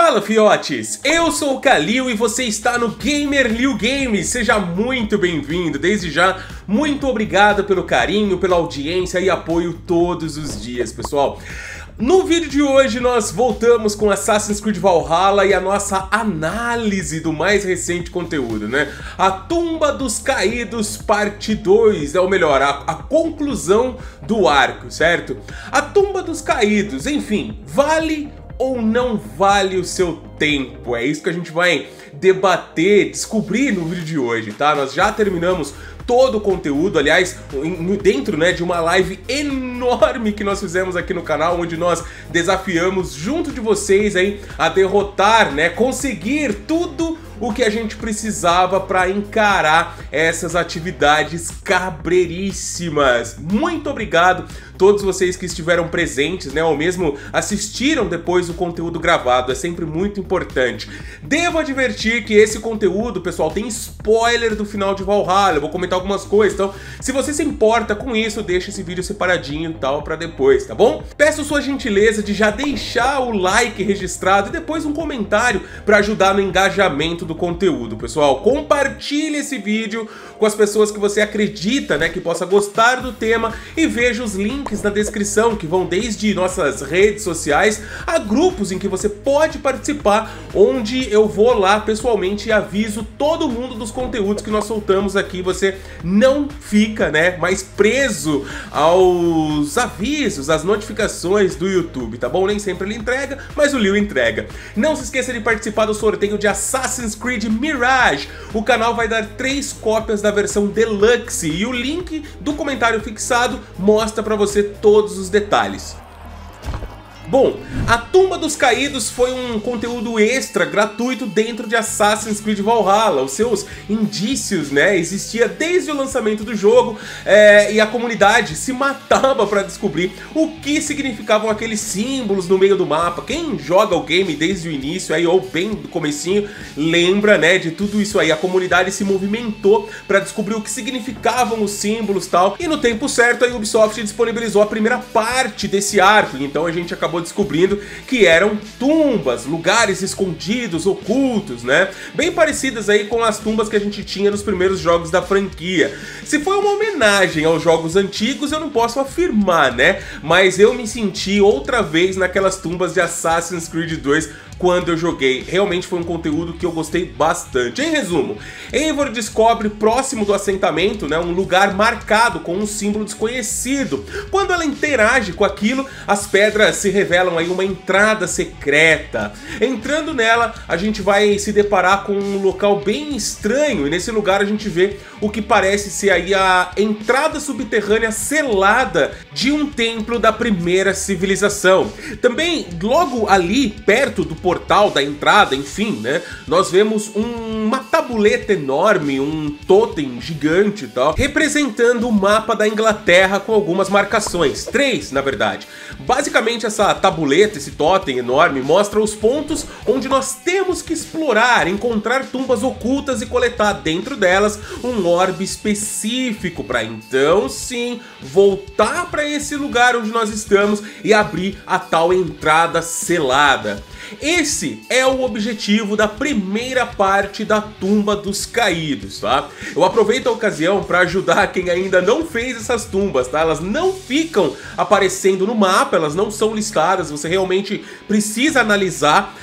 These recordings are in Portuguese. Fala, fiotes! Eu sou o Kalil e você está no GamerLilGames. Seja muito bem-vindo. Desde já, muito obrigado pelo carinho, pela audiência e apoio todos os dias, pessoal. No vídeo de hoje nós voltamos com Assassin's Creed Valhalla e a nossa análise do mais recente conteúdo, né? A Tumba dos Caídos parte 2, ou melhor, a conclusão do arco, certo? A Tumba dos Caídos, enfim, vale ou não vale o seu tempo? É isso que a gente vai debater, descobrir no vídeo de hoje, tá? Nós já terminamos todo o conteúdo, aliás, dentro, né, de uma live enorme que nós fizemos aqui no canal, onde nós desafiamos junto de vocês aí a derrotar, né, conseguir tudo o que a gente precisava para encarar essas atividades cabreiríssimas. Muito obrigado a todos vocês que estiveram presentes, né, ou mesmo assistiram depois o conteúdo gravado, é sempre muito importante. Devo advertir que esse conteúdo, pessoal, tem spoiler do final de Valhalla, eu vou comentar algumas coisas, então se você se importa com isso, deixa esse vídeo separadinho e tal para depois, tá bom? Peço sua gentileza de já deixar o like registrado e depois um comentário para ajudar no engajamento do conteúdo, pessoal. Compartilhe esse vídeo com as pessoas que você acredita, né, que possa gostar do tema, e veja os links na descrição que vão desde nossas redes sociais a grupos em que você pode participar, onde eu vou lá pessoalmente e aviso todo mundo dos conteúdos que nós soltamos aqui. Você não fica, né, mais preso aos avisos, às notificações do YouTube, tá bom? Nem sempre ele entrega, mas o Lil entrega. Não se esqueça de participar do sorteio de Assassin's Creed Mirage. O canal vai dar 3 cópias da versão Deluxe e o link do comentário fixado mostra para você todos os detalhes. Bom, a Tumba dos Caídos foi um conteúdo extra, gratuito, dentro de Assassin's Creed Valhalla. Os seus indícios, né, existia desde o lançamento do jogo, e a comunidade se matava para descobrir o que significavam aqueles símbolos no meio do mapa. Quem joga o game desde o início, aí, ou bem do comecinho, lembra, né, de tudo isso aí. A comunidade se movimentou para descobrir o que significavam os símbolos e tal. E no tempo certo, a Ubisoft disponibilizou a primeira parte desse arco, então a gente acabou descobrindo que eram tumbas, lugares escondidos, ocultos, né? Bem parecidas aí com as tumbas que a gente tinha nos primeiros jogos da franquia. Se foi uma homenagem aos jogos antigos, eu não posso afirmar, né? Mas eu me senti outra vez naquelas tumbas de Assassin's Creed 2 quando eu joguei. Realmente foi um conteúdo que eu gostei bastante. Em resumo, Eivor descobre próximo do assentamento, né, um lugar marcado com um símbolo desconhecido. Quando ela interage com aquilo, as pedras se revelam aí uma entrada secreta. Entrando nela, a gente vai se deparar com um local bem estranho, e nesse lugar a gente vê o que parece ser aí a entrada subterrânea selada de um templo da primeira civilização. Também, logo ali, perto do portal da entrada, enfim, né, nós vemos uma tabuleta enorme, um totem gigante e tal, representando o mapa da Inglaterra com algumas marcações, 3 na verdade. Basicamente essa tabuleta, esse totem enorme, mostra os pontos onde nós temos que explorar, encontrar tumbas ocultas e coletar dentro delas um orbe específico para então sim voltar para esse lugar onde nós estamos e abrir a tal entrada selada. Esse é o objetivo da primeira parte da Tumba dos Caídos, tá? Eu aproveito a ocasião para ajudar quem ainda não fez essas tumbas, tá? Elas não ficam aparecendo no mapa, elas não são listadas, você realmente precisa analisar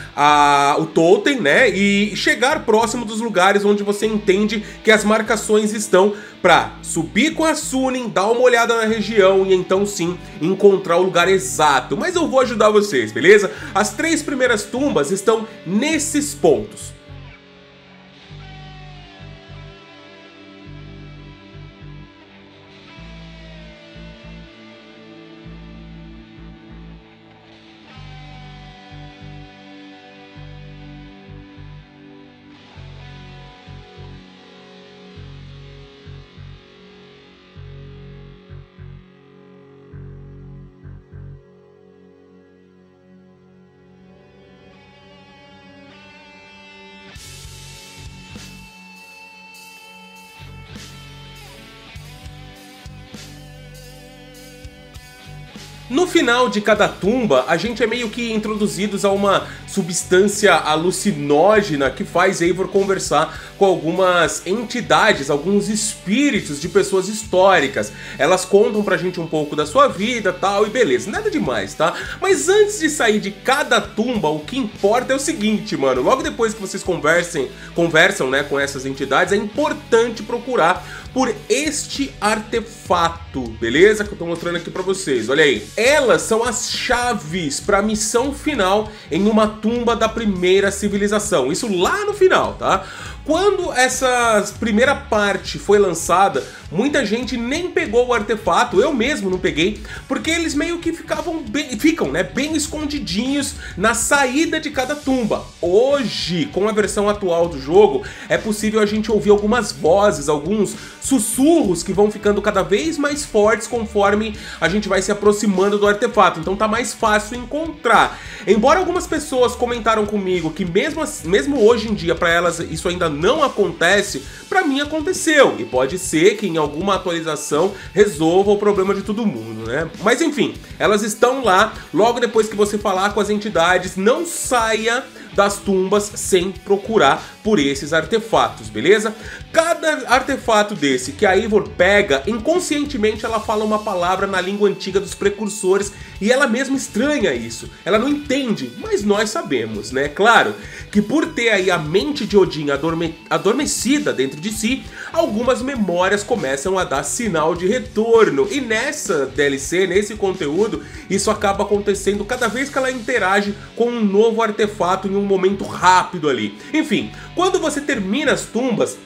o totem, né? E chegar próximo dos lugares onde você entende que as marcações estão, para subir com a Sunin, dar uma olhada na região e então sim encontrar o lugar exato. Mas eu vou ajudar vocês, beleza? As 3 primeiras as tumbas estão nesses pontos. No final de cada tumba, a gente é meio que introduzidos a uma substância alucinógena que faz Eivor conversar com algumas entidades, alguns espíritos de pessoas históricas. Elas contam pra gente um pouco da sua vida, tal, e beleza, nada demais, tá? Mas antes de sair de cada tumba, o que importa é o seguinte, mano, logo depois que vocês conversam, né, com essas entidades, é importante procurar por este artefato, beleza? Que eu tô mostrando aqui pra vocês, olha aí. Elas são as chaves para a missão final em uma tumba da primeira civilização, isso lá no final, tá? Quando essa primeira parte foi lançada, muita gente nem pegou o artefato, eu mesmo não peguei, porque eles meio que ficam bem escondidinhos na saída de cada tumba. Hoje, com a versão atual do jogo, é possível a gente ouvir algumas vozes, alguns sussurros que vão ficando cada vez mais fortes conforme a gente vai se aproximando do artefato, então tá mais fácil encontrar. Embora algumas pessoas comentaram comigo que mesmo hoje em dia, para elas isso ainda não acontece, pra mim aconteceu, e pode ser que em alguma atualização resolva o problema de todo mundo, né? Mas enfim, elas estão lá. Logo depois que você falar com as entidades, não saia das tumbas sem procurar por esses artefatos, beleza? Cada artefato desse que a Eivor pega, inconscientemente ela fala uma palavra na língua antiga dos precursores e ela mesma estranha isso, ela não entende, mas nós sabemos, né? Claro que por ter aí a mente de Odin adormecida dentro de si, algumas memórias começam a dar sinal de retorno, e nessa DLC, nesse conteúdo, isso acaba acontecendo cada vez que ela interage com um novo artefato em um momento rápido ali. Enfim, quando você termina as tumbas,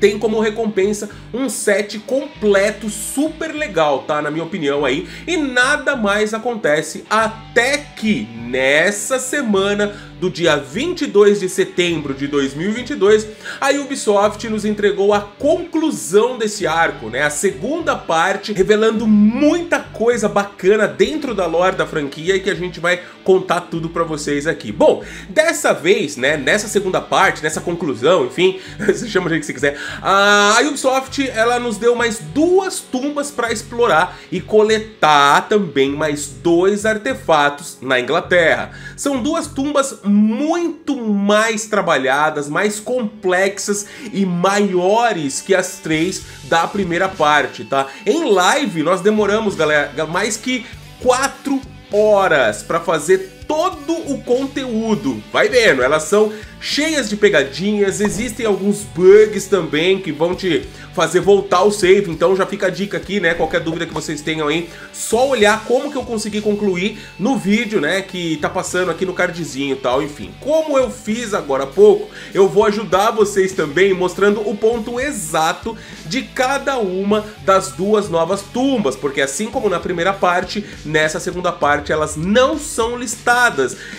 tem como recompensa um set completo super legal, tá? Na minha opinião aí, e nada mais acontece até que nessa semana do dia 22 de setembro de 2022, a Ubisoft nos entregou a conclusão desse arco, né? A segunda parte, revelando muita coisa bacana dentro da lore da franquia, e que a gente vai contar tudo pra vocês aqui. Bom, dessa vez, né, nessa segunda parte, nessa conclusão, enfim, você chama o jeito que você quiser, a Ubisoft, ela nos deu mais duas tumbas pra explorar e coletar também mais dois artefatos na Inglaterra. São duas tumbas muito mais trabalhadas, mais complexas e maiores que as três da primeira parte, tá? Em live nós demoramos, galera, mais que 4 horas para fazer todo o conteúdo. Vai vendo, elas são cheias de pegadinhas, existem alguns bugs também que vão te fazer voltar o save, então já fica a dica aqui, né? Qualquer dúvida que vocês tenham aí, só olhar como que eu consegui concluir no vídeo, né, que tá passando aqui no cardzinho e tal. Enfim, como eu fiz agora há pouco, eu vou ajudar vocês também mostrando o ponto exato de cada uma das duas novas tumbas, porque assim como na primeira parte, nessa segunda parte elas não são listadas,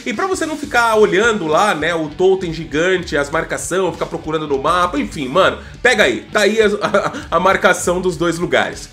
e pra você não ficar olhando lá, né, o totem gigante, as marcações, ficar procurando no mapa, enfim, mano, pega aí, tá aí a marcação dos dois lugares.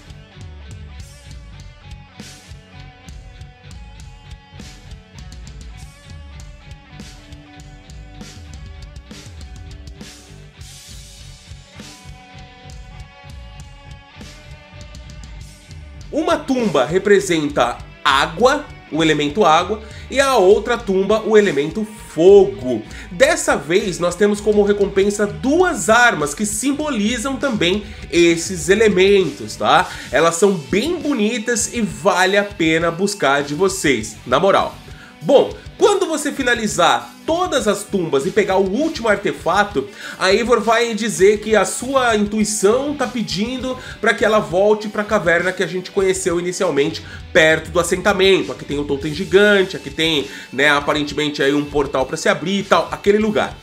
Uma tumba representa água, o elemento água, e a outra tumba, o elemento fogo. Dessa vez nós temos como recompensa duas armas que simbolizam também esses elementos, tá? Elas são bem bonitas e vale a pena buscar de vocês, na moral. Bom, quando você finalizar todas as tumbas e pegar o último artefato, a Eivor vai dizer que a sua intuição tá pedindo para que ela volte para a caverna que a gente conheceu inicialmente, perto do assentamento. Aqui tem o totem gigante, aqui tem, né, aparentemente aí um portal para se abrir e tal, aquele lugar.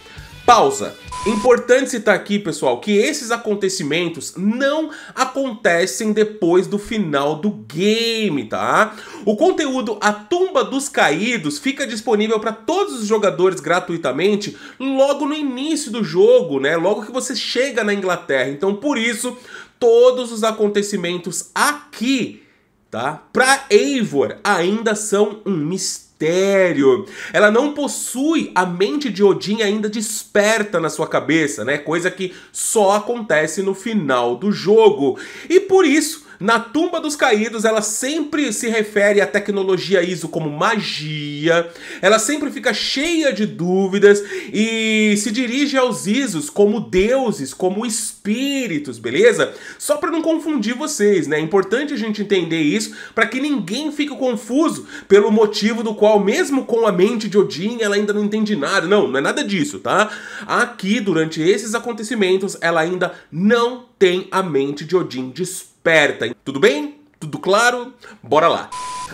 Pausa. Importante citar aqui, pessoal, que esses acontecimentos não acontecem depois do final do game, tá? O conteúdo A Tumba dos Caídos fica disponível para todos os jogadores gratuitamente logo no início do jogo, né? Logo que você chega na Inglaterra. Então, por isso, todos os acontecimentos aqui, tá, para Eivor ainda são um mistério. Ela não possui a mente de Odin ainda desperta na sua cabeça, né? Coisa que só acontece no final do jogo. E por isso, Na Tumba dos Caídos, ela sempre se refere à tecnologia ISO como magia, ela sempre fica cheia de dúvidas e se dirige aos ISOs como deuses, como espíritos, beleza? Só para não confundir vocês, né? É importante a gente entender isso para que ninguém fique confuso pelo motivo do qual, mesmo com a mente de Odin, ela ainda não entende nada. Não, não é nada disso, tá? Aqui, durante esses acontecimentos, ela ainda não tem a mente de Odin desperta. Tudo bem? Tudo claro? Bora lá!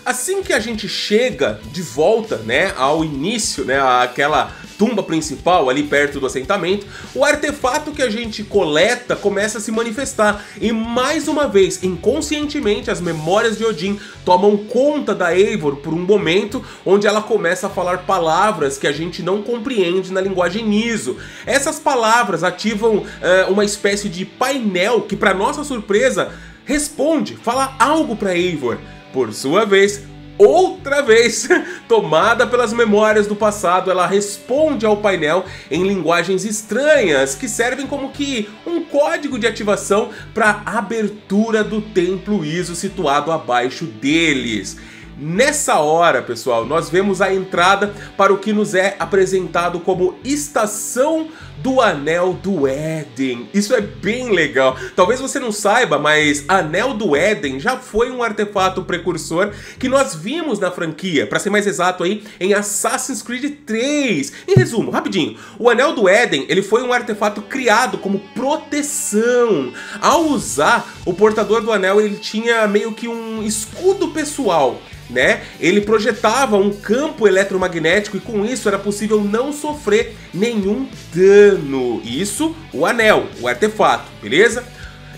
Assim que a gente chega de volta, né, ao início, né, àquela tumba principal ali perto do assentamento, o artefato que a gente coleta começa a se manifestar e, mais uma vez, inconscientemente, as memórias de Odin tomam conta da Eivor por um momento, onde ela começa a falar palavras que a gente não compreende na linguagem ISO. Essas palavras ativam uma espécie de painel que, para nossa surpresa, responde, fala algo para Eivor. Por sua vez, outra vez, tomada pelas memórias do passado, ela responde ao painel em linguagens estranhas que servem como que um código de ativação para a abertura do templo ISO situado abaixo deles. Nessa hora, pessoal, nós vemos a entrada para o que nos é apresentado como Estação do Anel do Éden. Isso é bem legal. Talvez você não saiba, mas Anel do Éden já foi um artefato precursor que nós vimos na franquia, para ser mais exato aí, em Assassin's Creed 3. Em resumo, rapidinho, o Anel do Éden, ele foi um artefato criado como proteção. Ao usar, o portador do anel, ele tinha meio que um escudo pessoal, né? Ele projetava um campo eletromagnético e com isso era possível não sofrer nenhum dano. Isso, o anel, o artefato, beleza?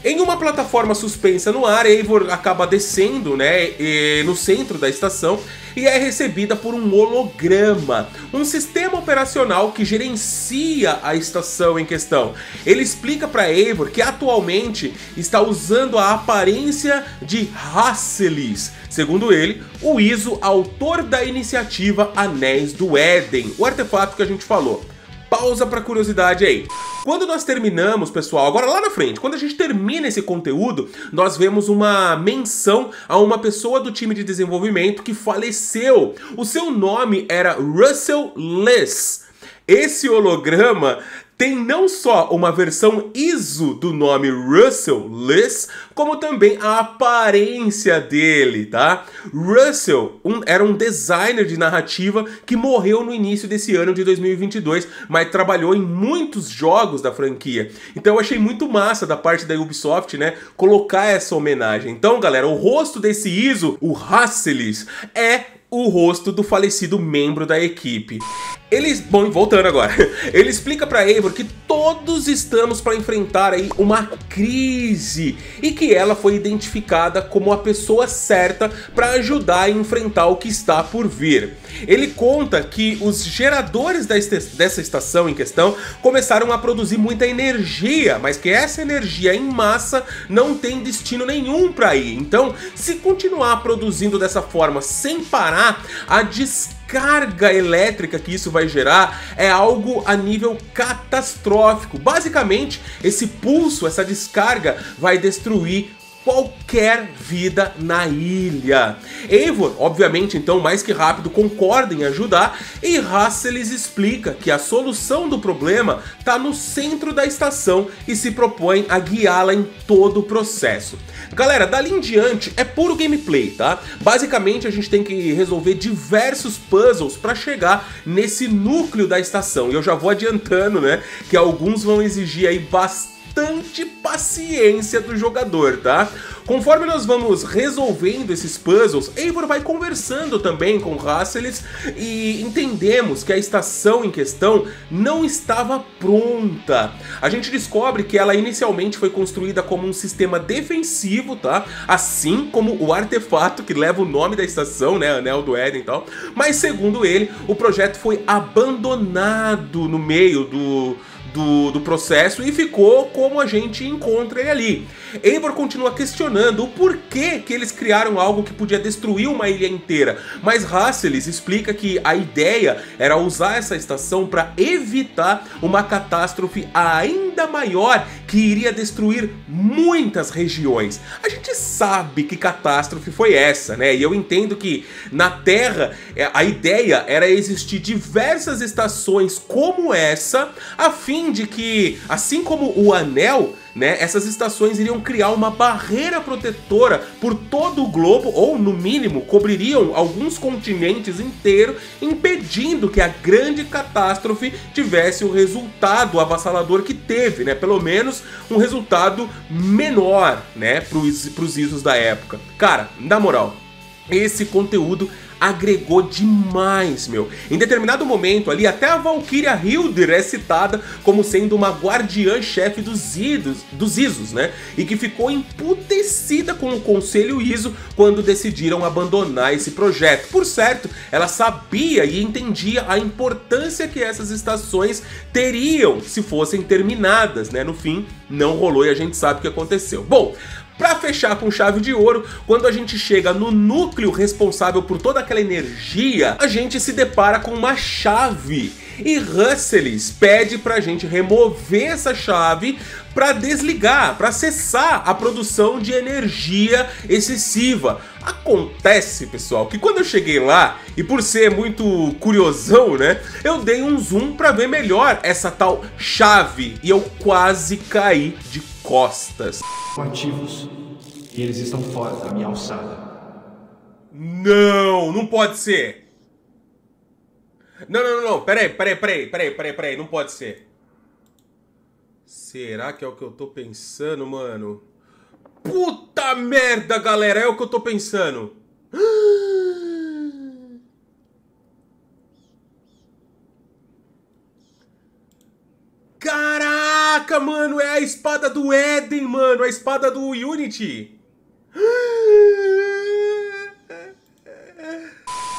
Em uma plataforma suspensa no ar, Eivor acaba descendo, né, no centro da estação e é recebida por um holograma, um sistema operacional que gerencia a estação em questão. Ele explica para Eivor que atualmente está usando a aparência de Hasselis, segundo ele, o ISO, autor da iniciativa Anéis do Éden, o artefato que a gente falou. Pausa para curiosidade aí. Quando nós terminamos, pessoal, agora lá na frente, quando a gente termina esse conteúdo, nós vemos uma menção a uma pessoa do time de desenvolvimento que faleceu. O seu nome era Russell Lewis. Esse holograma tem não só uma versão ISO do nome Russell Lewis, como também a aparência dele, tá? Russell era um designer de narrativa que morreu no início desse ano de 2022, mas trabalhou em muitos jogos da franquia. Então eu achei muito massa da parte da Ubisoft, né, colocar essa homenagem. Então, galera, o rosto desse ISO, o Hasselis, é o rosto do falecido membro da equipe. Bom, voltando agora. Ele explica para Eivor que todos estamos para enfrentar aí uma crise e que ela foi identificada como a pessoa certa para ajudar a enfrentar o que está por vir. Ele conta que os geradores dessa estação em questão começaram a produzir muita energia, mas que essa energia em massa não tem destino nenhum para ir. Então, se continuar produzindo dessa forma sem parar, a descarga elétrica que isso vai gerar é algo a nível catastrófico. Basicamente, esse pulso, essa descarga, vai destruir qualquer vida na ilha. Eivor, obviamente, então, mais que rápido, concorda em ajudar e Hasselis explica que a solução do problema está no centro da estação e se propõe a guiá-la em todo o processo. Galera, dali em diante é puro gameplay, tá? Basicamente, a gente tem que resolver diversos puzzles para chegar nesse núcleo da estação. E eu já vou adiantando, né, que alguns vão exigir aí bastante paciência do jogador, tá? Conforme nós vamos resolvendo esses puzzles, Eivor vai conversando também com Hasselis e entendemos que a estação em questão não estava pronta. A gente descobre que ela inicialmente foi construída como um sistema defensivo, tá? Assim como o artefato que leva o nome da estação, né? Anel do Éden e tal. Mas segundo ele, o projeto foi abandonado no meio do processo e ficou como a gente encontra ele ali. Eivor continua questionando o porquê que eles criaram algo que podia destruir uma ilha inteira, mas Hasselis explica que a ideia era usar essa estação para evitar uma catástrofe ainda maior que iria destruir muitas regiões. A gente sabe que catástrofe foi essa, né? E eu entendo que na Terra a ideia era existir diversas estações como essa, a fim de que, assim como o Anel, né, essas estações iriam criar uma barreira protetora por todo o globo, ou no mínimo cobririam alguns continentes inteiros, impedindo que a grande catástrofe tivesse o resultado avassalador que teve, né, pelo menos um resultado menor, né, pros ISOs da época. Cara, na moral, esse conteúdo agregou demais, meu. Em determinado momento ali, até a Valquíria Hildr é citada como sendo uma guardiã-chefe dos Isos, né? E que ficou emputecida com o Conselho Iso quando decidiram abandonar esse projeto. Por certo, ela sabia e entendia a importância que essas estações teriam se fossem terminadas, né? No fim, não rolou e a gente sabe o que aconteceu. Bom, pra fechar com chave de ouro, quando a gente chega no núcleo responsável por toda aquela energia, a gente se depara com uma chave. E Hasselis pede pra gente remover essa chave para desligar, para cessar a produção de energia excessiva. Acontece, pessoal, que quando eu cheguei lá, e por ser muito curiosão, né, eu dei um zoom para ver melhor essa tal chave e eu quase caí de costas. Ativos, e eles estão fora da minha alçada. Não, não pode ser. Não, não, não, não, peraí, não pode ser. Será que é o que eu tô pensando, mano? Puta merda, galera, é o que eu tô pensando. Caraca, mano, é a espada do Éden, mano, a espada do Unity.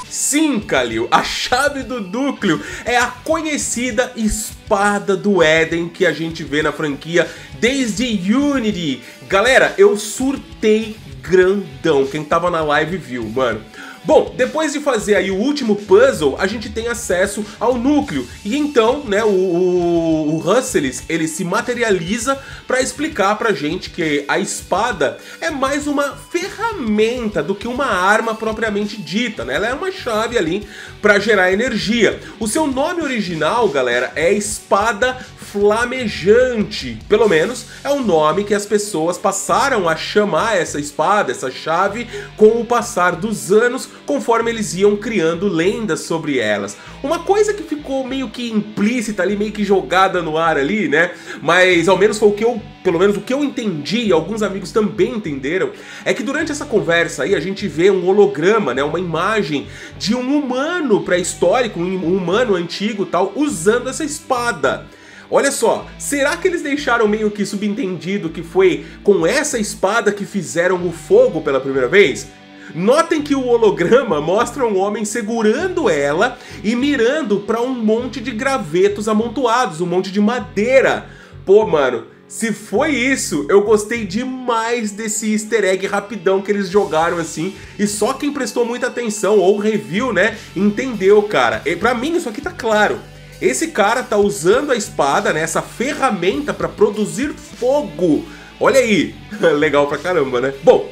Sim, Kalil, a chave do núcleo é a conhecida Espada do Éden que a gente vê na franquia desde Unity. Galera, eu surtei grandão, quem tava na live viu, mano. Bom, depois de fazer aí o último puzzle, a gente tem acesso ao núcleo. E então, né, o Hasselis, ele se materializa para explicar pra gente que a espada é mais uma ferramenta do que uma arma propriamente dita, né? Ela é uma chave ali para gerar energia. O seu nome original, galera, é Espada Flamejante. Pelo menos é o nome que as pessoas passaram a chamar essa espada, essa chave, com o passar dos anos, conforme eles iam criando lendas sobre elas. Uma coisa que ficou meio que implícita ali, meio que jogada no ar ali, né? Mas ao menos foi o que eu, pelo menos o que eu entendi, e alguns amigos também entenderam, é que durante essa conversa aí a gente vê um holograma, né? Uma imagem de um humano pré-histórico, um humano antigo, tal, usando essa espada. Olha só, será que eles deixaram meio que subentendido que foi com essa espada que fizeram o fogo pela primeira vez? Notem que o holograma mostra um homem segurando ela e mirando para um monte de gravetos amontoados, um monte de madeira. Pô, mano, se foi isso, eu gostei demais desse easter egg rapidão que eles jogaram assim. E só quem prestou muita atenção ou review, né, entendeu, cara. E pra mim isso aqui tá claro. Esse cara tá usando a espada, né, essa ferramenta para produzir fogo. Olha aí, legal pra caramba, né? Bom,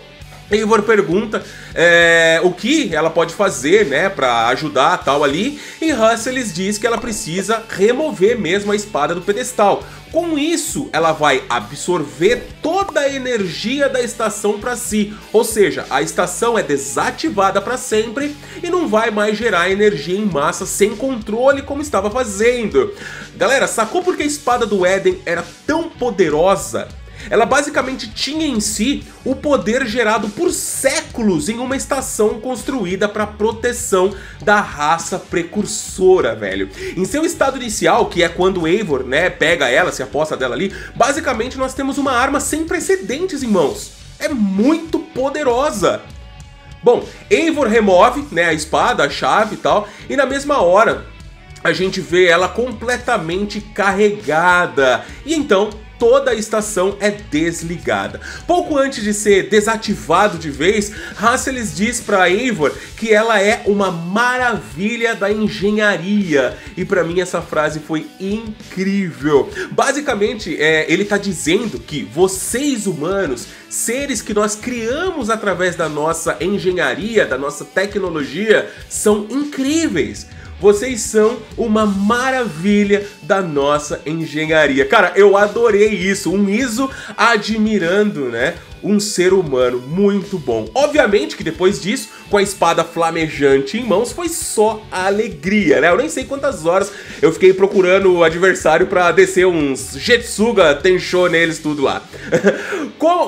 Eivor pergunta o que ela pode fazer, né, pra ajudar tal ali, e Hasselis diz que ela precisa remover mesmo a espada do pedestal. Com isso, ela vai absorver toda a energia da estação para si, ou seja, a estação é desativada para sempre e não vai mais gerar energia em massa sem controle como estava fazendo. Galera, sacou porque a espada do Éden era tão poderosa? Ela basicamente tinha em si o poder gerado por séculos em uma estação construída para proteção da raça precursora, velho. Em seu estado inicial, que é quando Eivor, né, pega ela, se aposta dela ali, basicamente nós temos uma arma sem precedentes em mãos. É muito poderosa. Bom, Eivor remove, né, a espada, a chave e tal, e na mesma hora a gente vê ela completamente carregada. E então toda a estação é desligada. Pouco antes de ser desativado de vez, Hasselis diz para Eivor que ela é uma maravilha da engenharia, e para mim essa frase foi incrível. Basicamente, ele está dizendo que vocês humanos, seres que nós criamos através da nossa engenharia, da nossa tecnologia, são incríveis. Vocês são uma maravilha da nossa engenharia. Cara, eu adorei isso. Um ISO admirando, né? Um ser humano muito bom. Obviamente que depois disso, com a espada flamejante em mãos, foi só a alegria, né? Eu nem sei quantas horas eu fiquei procurando o adversário pra descer uns Jetsuga, Tenshou neles tudo lá.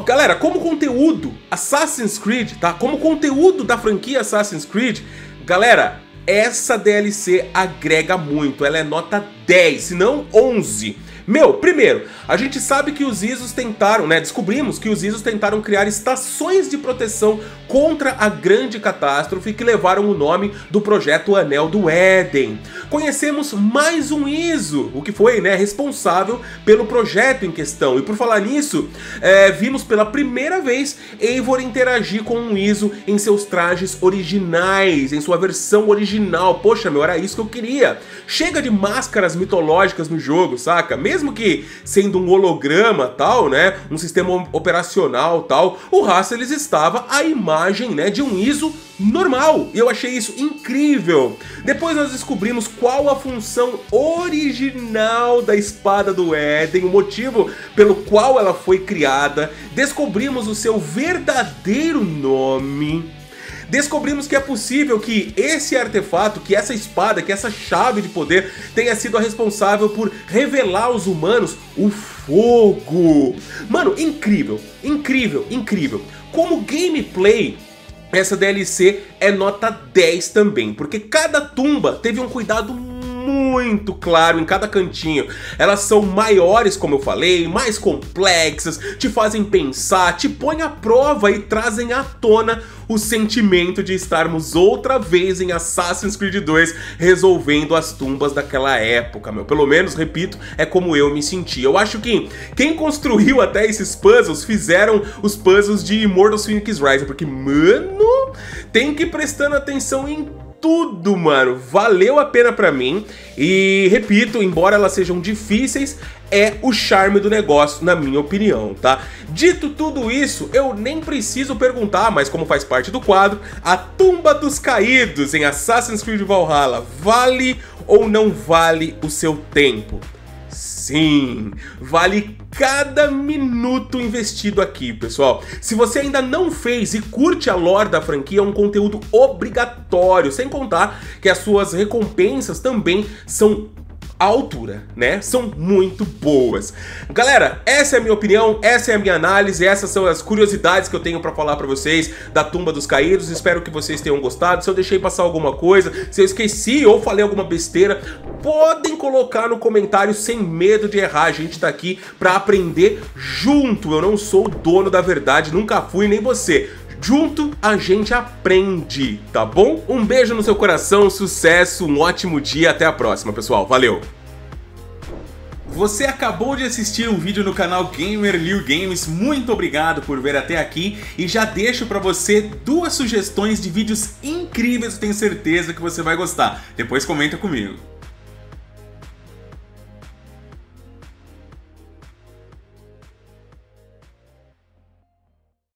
Galera, como conteúdo Assassin's Creed, tá? Como conteúdo da franquia Assassin's Creed, galera, essa DLC agrega muito. Ela é nota 10, se não 11. Meu, primeiro, a gente sabe que os ISOs tentaram, né? Descobrimos que os ISOs tentaram criar estações de proteção contra a grande catástrofe que levaram o nome do projeto Anel do Éden. Conhecemos mais um ISO, o que foi, né, responsável pelo projeto em questão. E por falar nisso, vimos pela primeira vez Eivor interagir com um ISO em seus trajes originais, em sua versão original. Poxa, meu, era isso que eu queria. Chega de máscaras mitológicas no jogo, saca? Mesmo que sendo um holograma tal, né, um sistema operacional tal, o Hasselis estava à imagem, né, de um ISO normal. E eu achei isso incrível. Depois nós descobrimos qual a função original da Espada do Éden, o motivo pelo qual ela foi criada. Descobrimos o seu verdadeiro nome. Descobrimos que é possível que esse artefato, que essa espada, que essa chave de poder tenha sido a responsável por revelar aos humanos o fogo. Mano, incrível, incrível, incrível. Como gameplay, essa DLC é nota 10 também, porque cada tumba teve um cuidado muito claro em cada cantinho. Elas são maiores, como eu falei, mais complexas, te fazem pensar, te põem à prova e trazem à tona o sentimento de estarmos outra vez em Assassin's Creed 2 resolvendo as tumbas daquela época, meu. Pelo menos, repito, é como eu me senti. Eu acho que quem construiu até esses puzzles fizeram os puzzles de Immortals Phoenix Rising, porque, mano, tem que ir prestando atenção em tudo, mano. Valeu a pena pra mim. E repito, embora elas sejam difíceis, é o charme do negócio, na minha opinião, tá? Dito tudo isso, eu nem preciso perguntar, mas como faz parte do quadro, a Tumba dos Caídos em Assassin's Creed Valhalla vale ou não vale o seu tempo? Sim, vale cada minuto investido aqui, pessoal. Se você ainda não fez e curte a lore da franquia, é um conteúdo obrigatório, sem contar que as suas recompensas também são à altura, né? São muito boas. Galera, essa é a minha opinião, essa é a minha análise, essas são as curiosidades que eu tenho pra falar pra vocês da Tumba dos Caídos. Espero que vocês tenham gostado. Se eu deixei passar alguma coisa, se eu esqueci ou falei alguma besteira, podem colocar no comentário sem medo de errar. A gente tá aqui pra aprender junto. Eu não sou o dono da verdade, nunca fui, nem você. Junto a gente aprende, tá bom? Um beijo no seu coração, sucesso, um ótimo dia, até a próxima, pessoal. Valeu! Você acabou de assistir um vídeo no canal GamerLilGames, muito obrigado por ver até aqui, e já deixo pra você duas sugestões de vídeos incríveis, tenho certeza que você vai gostar. Depois comenta comigo.